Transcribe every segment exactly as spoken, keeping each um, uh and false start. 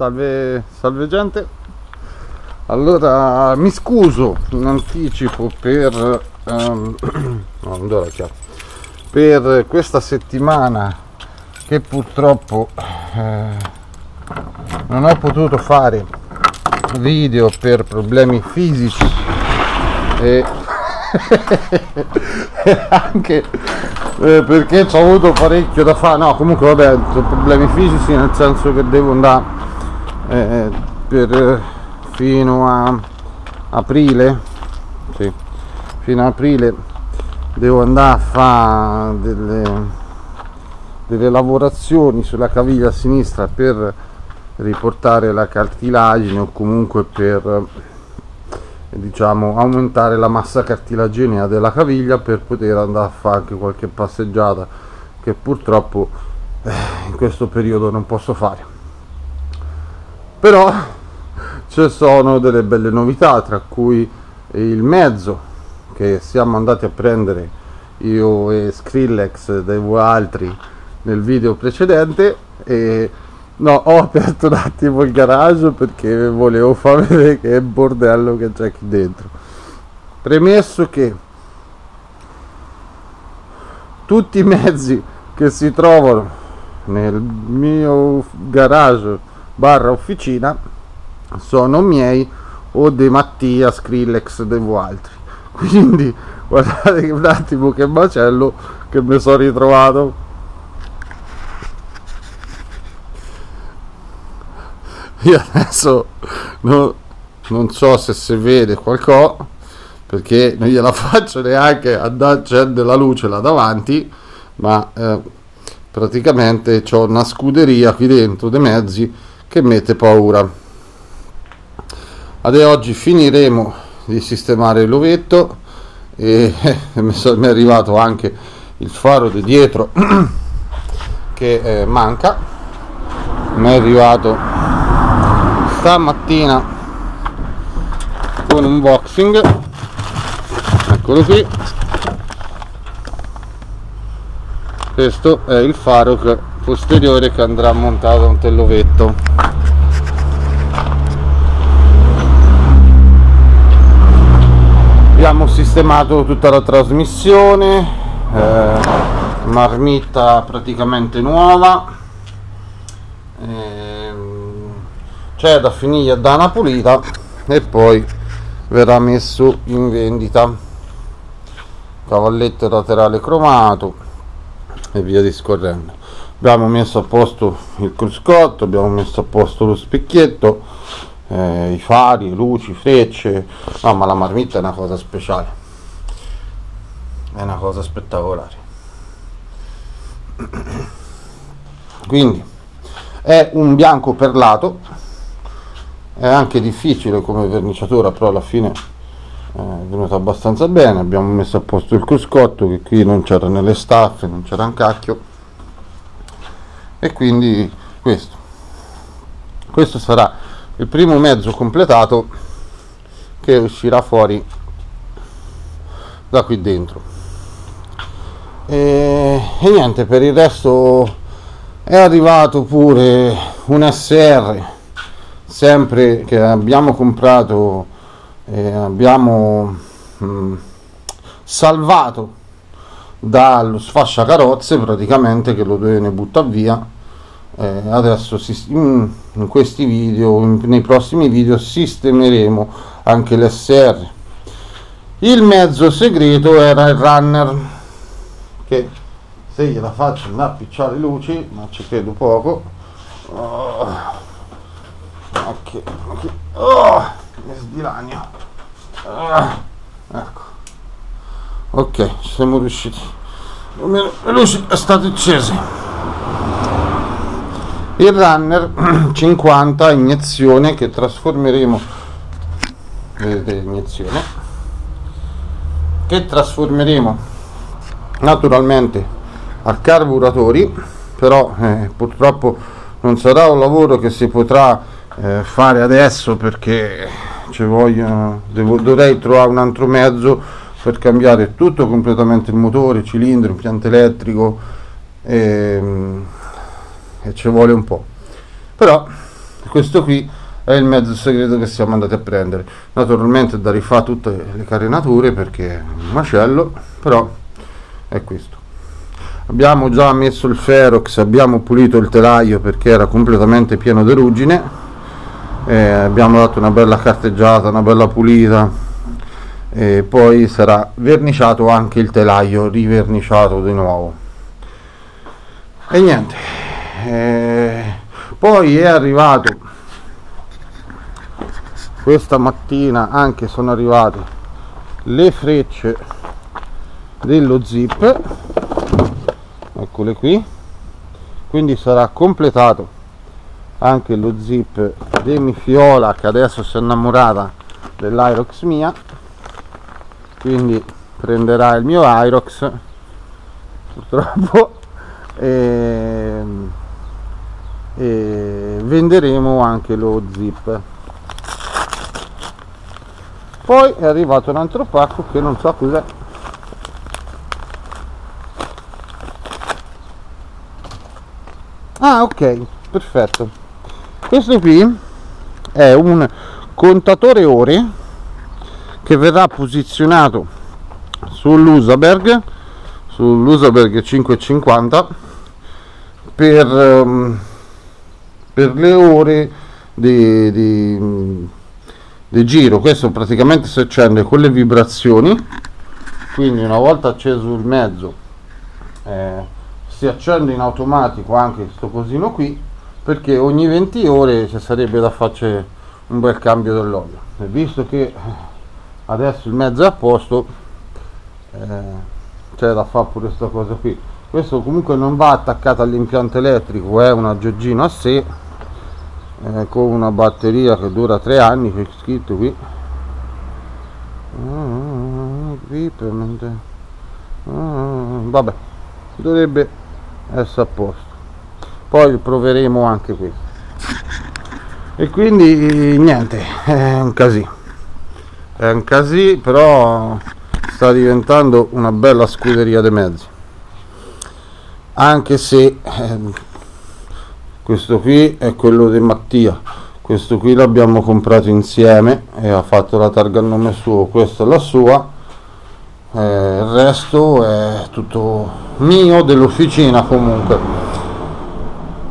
Salve, salve gente. Allora mi scuso in anticipo per um, no, non do la chiave, per questa settimana che purtroppo eh, non ho potuto fare video per problemi fisici e anche eh, perché ci ho avuto parecchio da fare. No, comunque vabbè, problemi fisici nel senso che devo andare eh, per fino a aprile, sì, fino a aprile devo andare a fare delle, delle lavorazioni sulla caviglia sinistra per riportare la cartilagine o comunque per, diciamo, aumentare la massa cartilaginea della caviglia per poter andare a fare anche qualche passeggiata che purtroppo eh, in questo periodo non posso fare. Però ci sono delle belle novità, tra cui il mezzo che siamo andati a prendere io e Skrillex dai Valtri nel video precedente. E no, ho aperto un attimo il garage perché volevo far vedere che bordello che c'è qui dentro. Premesso che tutti i mezzi che si trovano nel mio garage barra officina sono miei o dei Mattia, Skrillex, dei Valtri. Quindi guardate un attimo che macello che mi sono ritrovato. Io adesso non, non so se si vede qualcosa perché non gliela faccio neanche accendere la luce là davanti, ma eh, praticamente c'ho una scuderia qui dentro dei mezzi che mette paura. Ad oggi finiremo di sistemare l'ovetto e eh, mi, so, mi è arrivato anche il faro di dietro che eh, manca. Mi è arrivato stamattina con un unboxing, eccolo qui. Questo è il faro posteriore che andrà montato a un tellovetto. Abbiamo sistemato tutta la trasmissione, eh, marmitta praticamente nuova, eh, c'è da finire da una pulita e poi verrà messo in vendita. Cavalletto laterale cromato e via discorrendo. Abbiamo messo a posto il cruscotto, abbiamo messo a posto lo specchietto, eh, i fari, luci, frecce. No, ma la marmitta è una cosa speciale, è una cosa spettacolare. Quindi è un bianco perlato, è anche difficile come verniciatura, però alla fine è venuta abbastanza bene. Abbiamo messo a posto il cruscotto che qui non c'era nelle staffe, non c'era un cacchio, e quindi questo questo sarà il primo mezzo completato che uscirà fuori da qui dentro. E, e niente, per il resto è arrivato pure un S R sempre che abbiamo comprato e abbiamo mh, salvato dallo sfasciacarrozze praticamente, che lo deve buttare via. Eh, adesso si, in, in questi video, in, nei prossimi video sistemeremo anche l'S R. Il mezzo segreto era il Runner, che se gliela faccio andare a picciare le luci, ma ci credo poco. Oh. Ok, ok, oh, mi sdilanio, ah, ecco, ok, ci siamo riusciti, le luci sono accese. Il Runner cinquanta iniezione che trasformeremo, vedete, iniezione che trasformeremo naturalmente a carburatori, però eh, purtroppo non sarà un lavoro che si potrà Eh, fare adesso perché ci vogliono, devo, dovrei trovare un altro mezzo per cambiare tutto completamente il motore, cilindro, impianto elettrico, e, e ci vuole un po'. Però Questo qui è il mezzo segreto che siamo andati a prendere. Naturalmente da rifare tutte le carenature perché è un macello, però è questo. Abbiamo già messo il Ferox, abbiamo pulito il telaio perché era completamente pieno di ruggine, eh, abbiamo dato una bella carteggiata, una bella pulita, e poi sarà verniciato anche il telaio, riverniciato di nuovo. E niente, eh, poi è arrivato questa mattina, anche sono arrivate le frecce dello Zip, eccole qui, quindi sarà completato anche lo Zip Demifiola, che adesso si è innamorata dell'Aerox mia, quindi prenderà il mio Aerox purtroppo, e, e venderemo anche lo Zip. Poi è arrivato un altro pacco che non so cos'è, ah ok, perfetto. Questo qui è un contatore ore che verrà posizionato sull'Usaberg, sull'Usaberg cinquecentocinquanta, per, per le ore di, di, di giro. Questo praticamente si accende con le vibrazioni, quindi una volta acceso il mezzo eh, si accende in automatico anche questo cosino qui, perché ogni venti ore ci sarebbe da fare un bel cambio dell'olio. E visto che adesso il mezzo è a posto, eh, c'è da fare pure questa cosa qui. Questo comunque non va attaccato all'impianto elettrico, è un aggeggino a sé, eh, con una batteria che dura tre anni, c'è scritto qui. Vabbè, dovrebbe essere a posto, poi proveremo anche questo. E quindi niente, è un casino, è un casino, però sta diventando una bella scuderia dei mezzi, anche se eh, questo qui è quello di Mattia, questo qui l'abbiamo comprato insieme e ha fatto la targa a nome suo, questa è la sua, eh, il resto è tutto mio, dell'officina. Comunque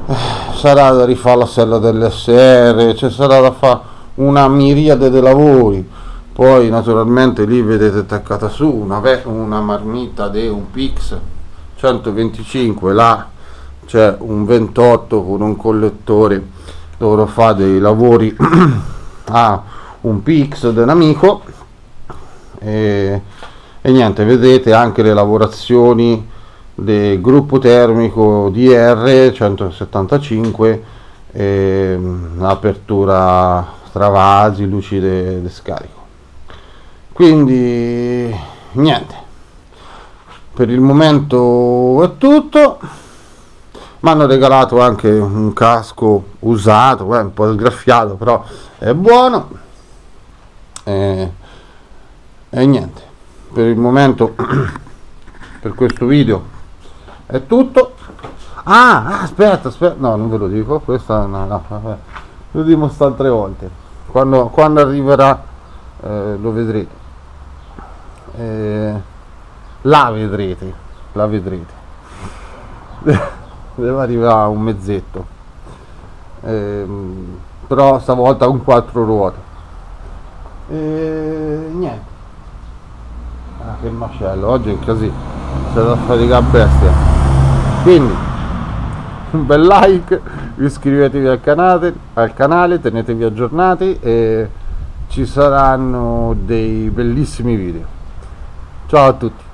eh, sarà da rifare la sella dell'S R, cioè sarà da fare una miriade di lavori. Poi naturalmente lì vedete attaccata su una, una marmita di un Pix centoventicinque, là c'è un ventotto con un collettore, dovrò fare dei lavori a un Pix di un amico, e, e niente, vedete anche le lavorazioni del gruppo termico D R centosettantacinque, e, apertura travasi, luci de, de scarico. Quindi niente, per il momento è tutto. Mi hanno regalato anche un casco usato, eh, un po' sgraffiato, però è buono, e, e niente, per il momento per questo video è tutto. Ah, aspetta, aspetta, no, non ve lo dico, questa no, no, vabbè, lo dimostro altre volte, quando, quando arriverà eh, lo vedrete. Eh, la vedrete, la vedrete. Deve arrivare un mezzetto, eh, però stavolta con quattro ruote. Eh, niente, ah, che macello, oggi è così, c'è da faticare a bestia. Quindi un bel like, iscrivetevi al canale, al canale, tenetevi aggiornati e ci saranno dei bellissimi video. Ciao a tutti.